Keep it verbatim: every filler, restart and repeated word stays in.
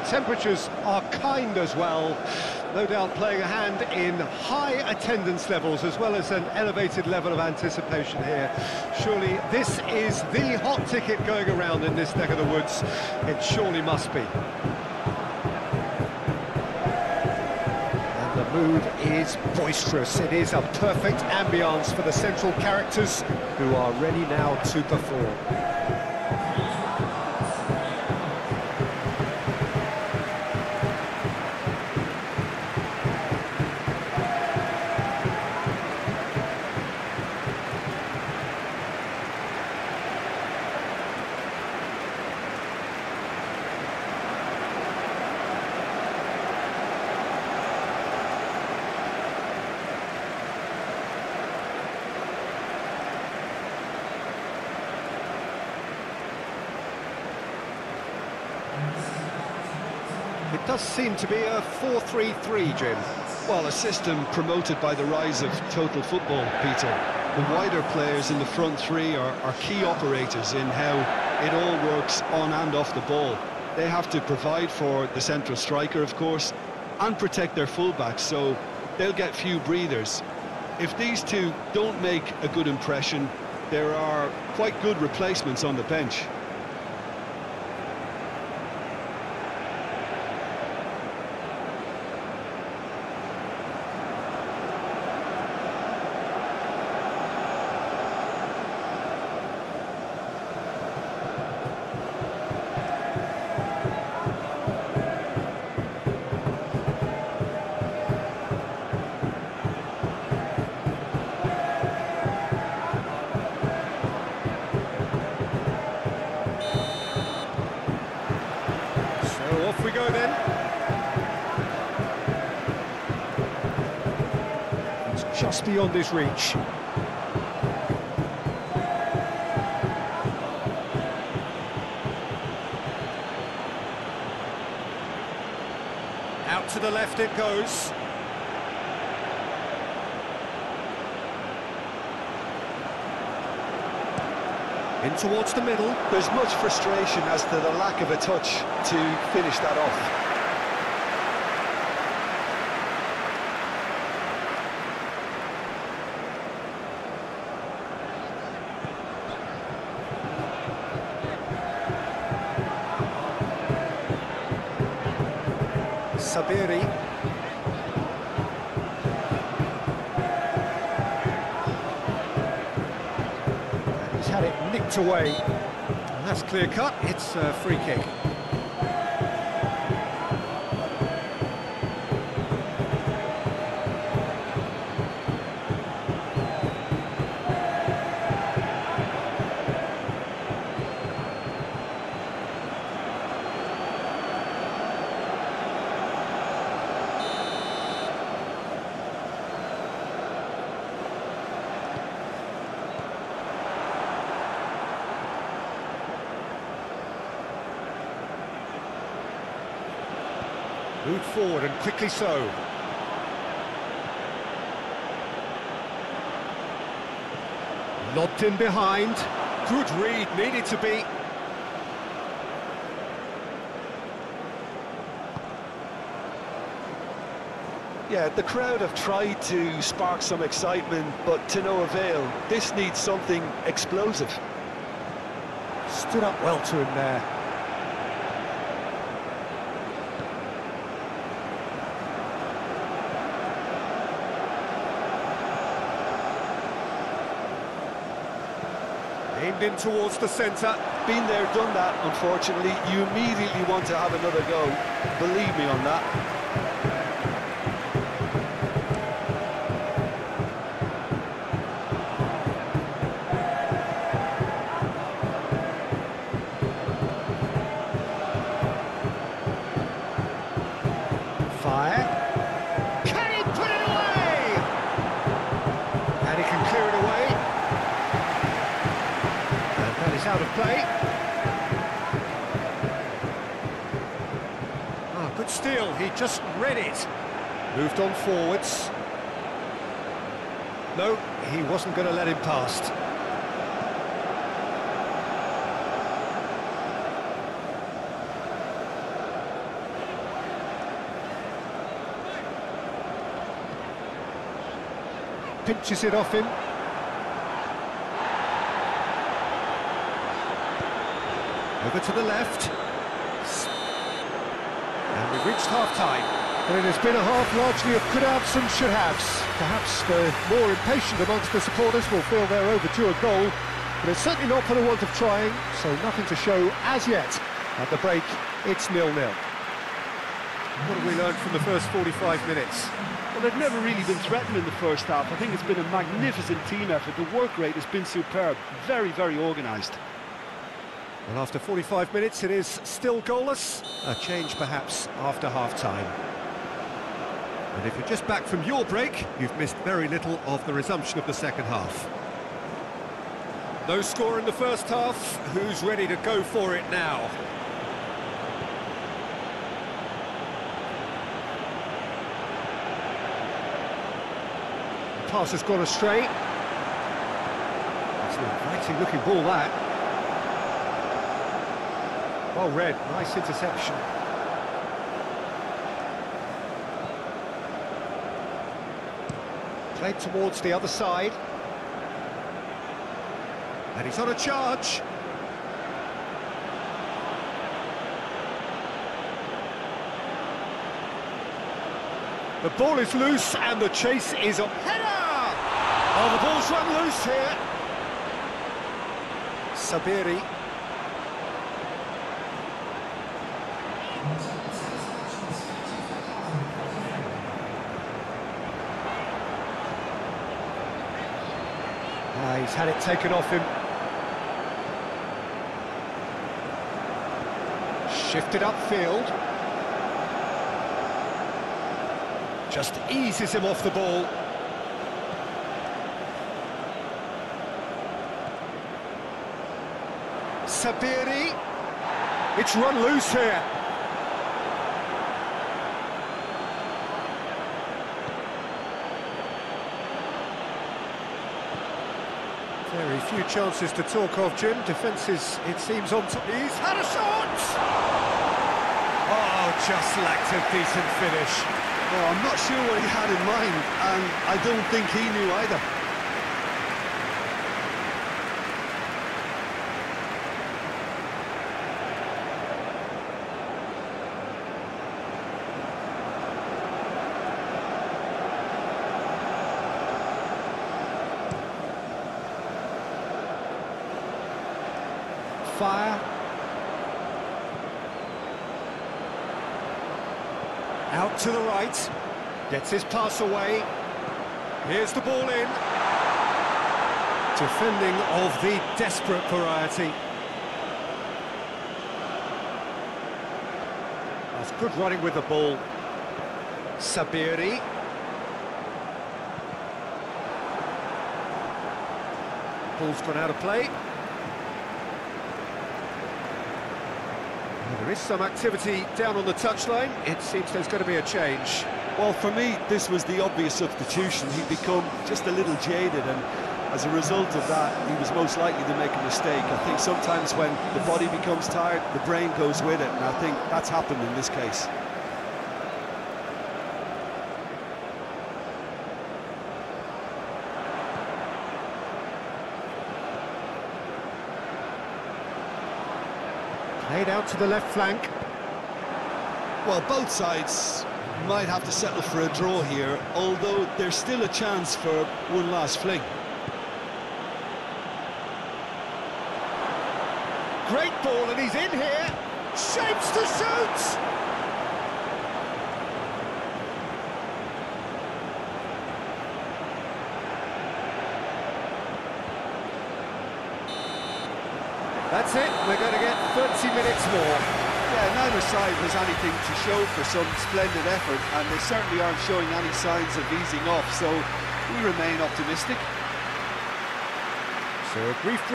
and temperatures are kind as well. No doubt playing a hand in high attendance levels as well as an elevated level of anticipation here. Surely this is the hot ticket going around in this neck of the woods. It surely must be. The mood is boisterous. It is a perfect ambience for the central characters who are ready now to perform. It does seem to be a four three three, Jim. Well, a system promoted by the rise of total football, Peter. The wider players in the front three are, are key operators in how it all works on and off the ball. They have to provide for the central striker, of course, and protect their fullbacks, so they'll get few breathers. If these two don't make a good impression, there are quite good replacements on the bench. Just beyond his reach. Out to the left it goes. In towards the middle. There's much frustration as to the lack of a touch to finish that off. Sabiri. He's had it nicked away. And that's clear cut. It's a free kick. Moved forward and quickly so. Lobbed in behind. Good read, needed to be. Yeah, the crowd have tried to spark some excitement, but to no avail. This needs something explosive. Stood up well to him there. Aimed in towards the centre. Been there, done that, unfortunately. You immediately want to have another go. Believe me on that. Fire. Can he put it away? And he can clear it away. Out of play. Oh, good steal, he just read it. Moved on forwards. No, he wasn't going to let him past. pinches it off him. Over to the left. And we've reached half-time. And it has been a half largely of could'ves and should'ves. Perhaps the more impatient amongst the supporters will feel they're overdue a goal, but it's certainly not for the want of trying, so nothing to show as yet. At the break, it's nil-nil. What have we learned from the first forty-five minutes? Well, they've never really been threatened in the first half. I think it's been a magnificent team effort. The work rate has been superb. Very, very organised. Well, after forty-five minutes, it is still goalless. A change, perhaps, after half-time. And if you're just back from your break, you've missed very little of the resumption of the second half. No score in the first half. Who's ready to go for it now? The pass has gone astray. It's an inviting looking ball, that. Well read, nice interception. Played towards the other side. And he's on a charge. The ball is loose and the chase is on. Header! Oh, the ball's run loose here. Sabiri. Ah, he's had it taken off him. Shifted upfield. Just eases him off the ball. Sabiri. It's run loose here. Very few chances to talk of, Jim. Defences, it seems, on top. He's had a shot! Just lacked a decent finish. Well, I'm not sure what he had in mind, and I don't think he knew either. Fire. Out to the right, gets his pass away, here's the ball in. Defending of the desperate variety. That's good running with the ball. Sabiri. Ball's gone out of play. There is some activity down on the touchline. It seems there's going to be a change. Well, for me, this was the obvious substitution. He'd become just a little jaded, and as a result of that, he was most likely to make a mistake. I think sometimes when the body becomes tired, the brain goes with it, and I think that's happened in this case. Played out to the left flank. Well, both sides might have to settle for a draw here, although there's still a chance for one last fling. Great ball, and he's in here. Shapes to shoot! That's it, we're going to get thirty minutes more. Yeah, neither side has anything to show for some splendid effort, and they certainly aren't showing any signs of easing off, so we remain optimistic. So a brief